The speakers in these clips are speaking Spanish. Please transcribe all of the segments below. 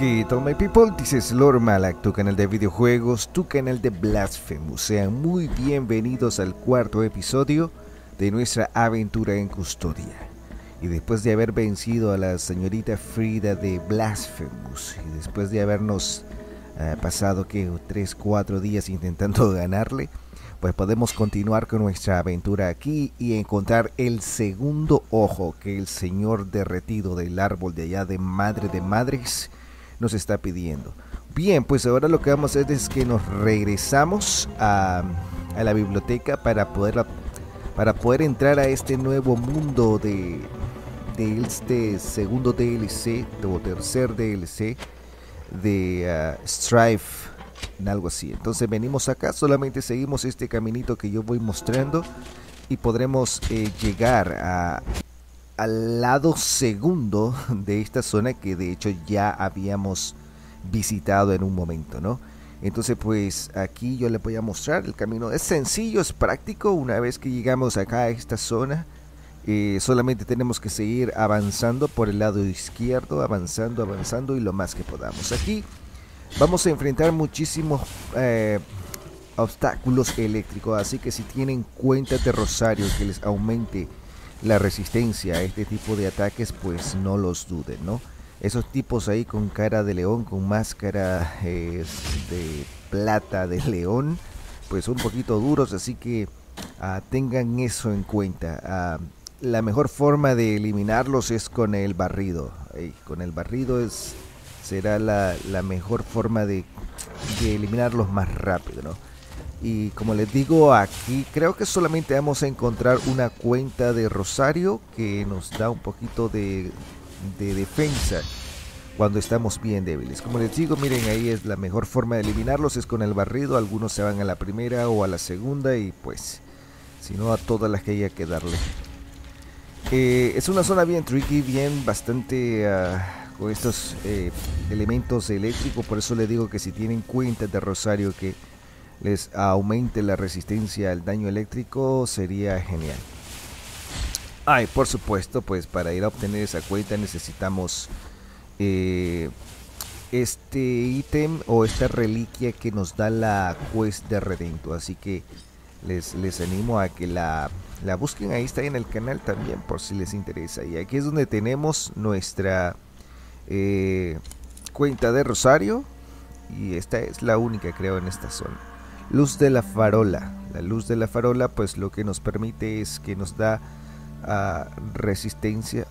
Kid, all my people, this is Lord Malak, tu canal de videojuegos, tu canal de Blasphemous. Sean muy bienvenidos al cuarto episodio de nuestra aventura en custodia. Y después de haber vencido a la señorita Frida de Blasphemous, y después de habernos pasado, ¿qué? 3, 4 días intentando ganarle, pues podemos continuar con nuestra aventura aquí y encontrar el segundo ojo que el señor derretido del árbol de allá de Madre de Madres nos está pidiendo. Bien, pues ahora lo que vamos a hacer es que nos regresamos a la biblioteca para poder entrar a este nuevo mundo de este segundo DLC o tercer DLC de Strife, algo así. Entonces venimos acá, solamente seguimos este caminito que yo voy mostrando y podremos llegar al lado segundo de esta zona que de hecho ya habíamos visitado en un momento, ¿no? Entonces pues aquí yo les voy a mostrar el camino. Es sencillo, es práctico. Una vez que llegamos acá a esta zona, solamente tenemos que seguir avanzando por el lado izquierdo, avanzando y lo más que podamos. Aquí vamos a enfrentar muchísimos obstáculos eléctricos, así que si tienen cuenta de Rosario que les aumente la resistencia a este tipo de ataques, pues no los duden, ¿no? Esos tipos ahí con cara de león, con máscara de plata de león, pues son un poquito duros, así que tengan eso en cuenta. La mejor forma de eliminarlos es con el barrido. Con el barrido será la mejor forma de eliminarlos más rápido, ¿no? Y como les digo, aquí creo que solamente vamos a encontrar una cuenta de Rosario que nos da un poquito de defensa cuando estamos bien débiles. Como les digo, miren, ahí es la mejor forma de eliminarlos, es con el barrido. Algunos se van a la primera o a la segunda y pues, si no, a todas las que haya que darle. Es una zona bien tricky, bien bastante... con estos elementos eléctricos, por eso les digo que si tienen cuenta de Rosario que les aumente la resistencia al daño eléctrico, sería genial. Y por supuesto, pues para ir a obtener esa cuenta necesitamos este ítem o esta reliquia que nos da la quest de Redentor, así que les animo a que la busquen. Ahí está en el canal también por si les interesa. Y aquí es donde tenemos nuestra cuenta de Rosario, y esta es la única, creo, en esta zona. Luz de la farola. La luz de la farola, pues lo que nos permite es que nos da resistencia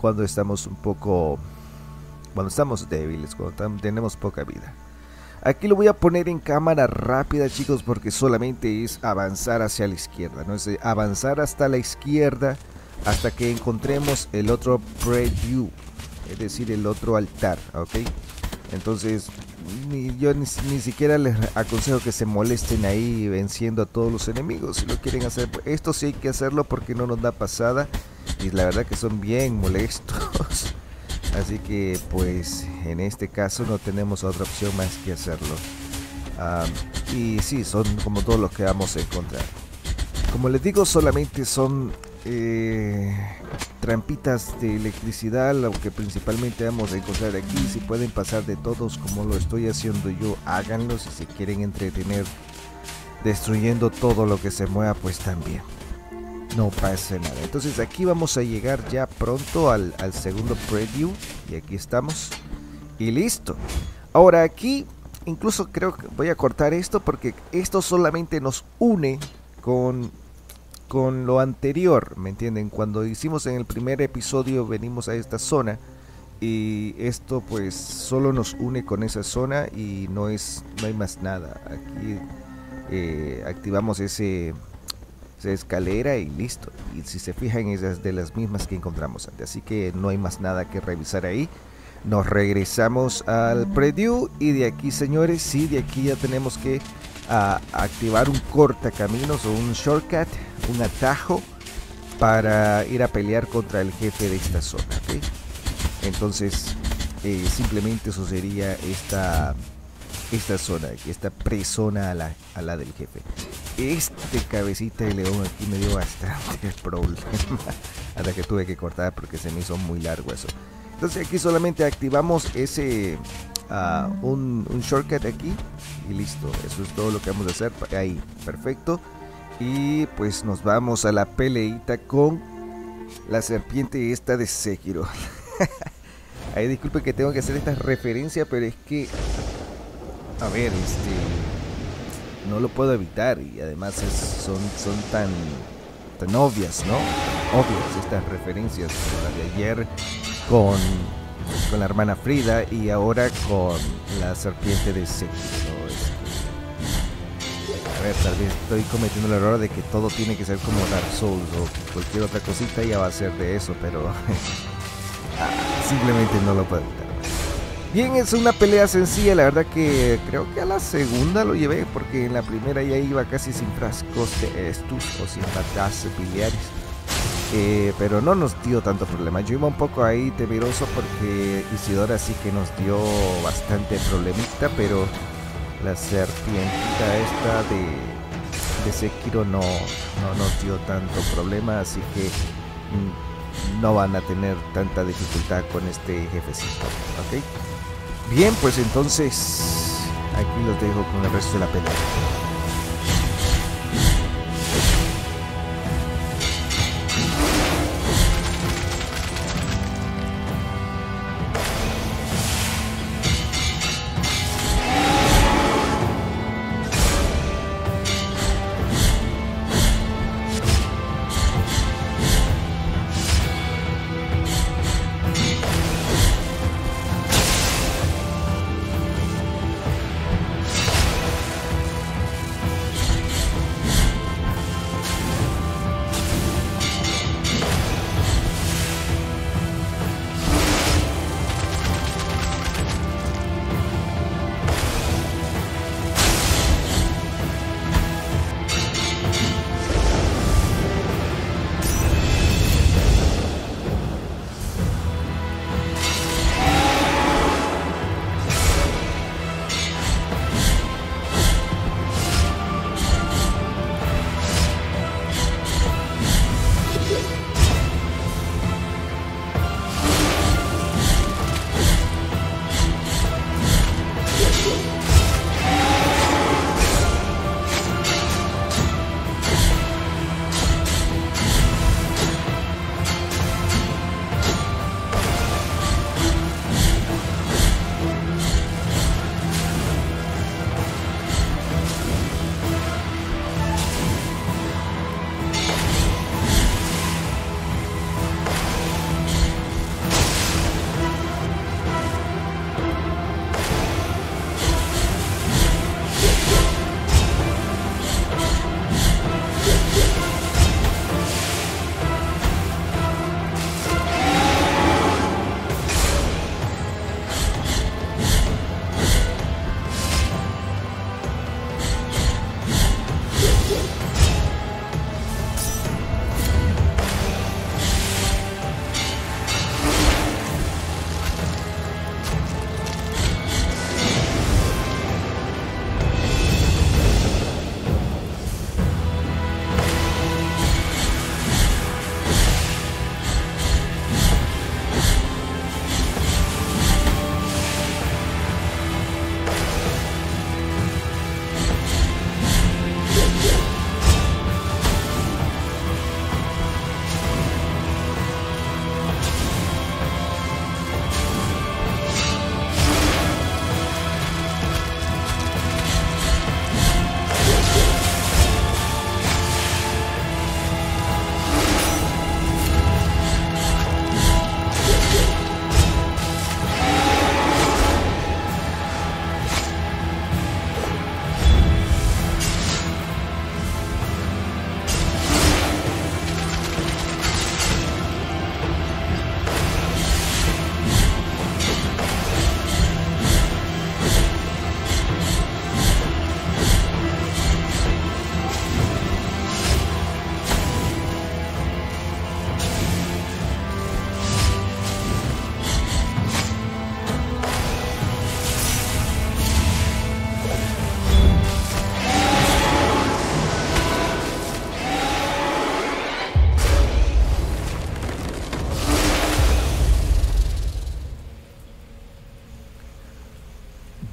cuando estamos cuando estamos débiles, cuando tenemos poca vida. Aquí lo voy a poner en cámara rápida, chicos, porque solamente es avanzar hacia la izquierda, ¿no? Es avanzar hasta la izquierda hasta que encontremos el otro preview, es decir, el otro altar, ¿ok? Entonces, yo ni siquiera les aconsejo que se molesten ahí venciendo a todos los enemigos. Si lo quieren hacer, esto sí hay que hacerlo porque no nos da pasada y la verdad que son bien molestos. Así que, pues, en este caso no tenemos otra opción más que hacerlo. Y sí, son como todos los que vamos a encontrar. Como les digo, solamente son... trampitas de electricidad, lo que principalmente vamos a encontrar aquí. Si pueden pasar de todos como lo estoy haciendo yo, háganlo. Si se quieren entretener destruyendo todo lo que se mueva, pues también no pasa nada. Entonces aquí vamos a llegar ya pronto al segundo preview, y aquí estamos y listo. Ahora aquí incluso creo que voy a cortar esto porque esto solamente nos une con lo anterior, ¿me entienden? Cuando hicimos en el primer episodio, venimos a esta zona y esto pues solo nos une con esa zona y no hay más nada. Aquí activamos esa escalera y listo. Y si se fijan, esas de las mismas que encontramos antes, así que no hay más nada que revisar ahí. Nos regresamos al preview y de aquí, señores, sí, de aquí ya tenemos que activar un cortacaminos o un shortcut, un atajo para ir a pelear contra el jefe de esta zona, ¿okay? Entonces simplemente eso sería esta zona aquí, esta presona a la del jefe. Este cabecita de león aquí me dio bastante problema hasta que tuve que cortar porque se me hizo muy largo eso. Entonces aquí solamente activamos ese un shortcut aquí y listo, eso es todo lo que vamos a hacer ahí, perfecto. Y pues nos vamos a la peleita con la serpiente esta de Sekiro. Ahí disculpe que tengo que hacer esta referencia, pero es que, a ver, no lo puedo evitar, y además son tan obvias, ¿no? Obvias estas referencias, como la de ayer con la hermana Frida y ahora con la serpiente de Sekiro. A ver, tal vez estoy cometiendo el error de que todo tiene que ser como Dark Souls o cualquier otra cosita ya va a ser de eso, pero simplemente no lo puedo evitar. Bien, es una pelea sencilla, la verdad que creo que a la segunda lo llevé, porque en la primera ya iba casi sin frascos de estos o sin batas biliares, pero no nos dio tanto problema. Yo iba un poco ahí temeroso porque Isidora sí que nos dio bastante problemita, pero la serpientita esta de Sekiro no nos dio tanto problema, así que no van a tener tanta dificultad con este jefecito, ¿ok? Bien, pues entonces aquí los dejo con el resto de la pelea.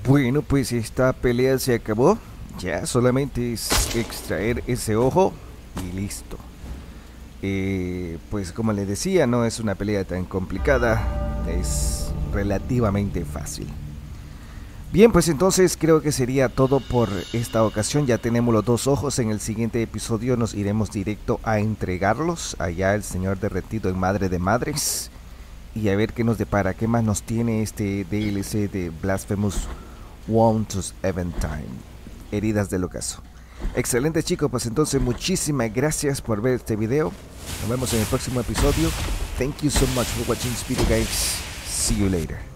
Bueno, pues esta pelea se acabó. Ya solamente es extraer ese ojo y listo. Pues como les decía, no es una pelea tan complicada, es relativamente fácil. Bien, pues entonces creo que sería todo por esta ocasión. Ya tenemos los dos ojos. En el siguiente episodio nos iremos directo a entregarlos allá al señor derretido en Madre de Madres, y a ver qué nos depara, qué más nos tiene este DLC de Blasphemous Wounds of Eventide, heridas del ocaso. Excelente, chicos, pues entonces muchísimas gracias por ver este video. Nos vemos en el próximo episodio. Thank you so much for watching this video, guys. See you later.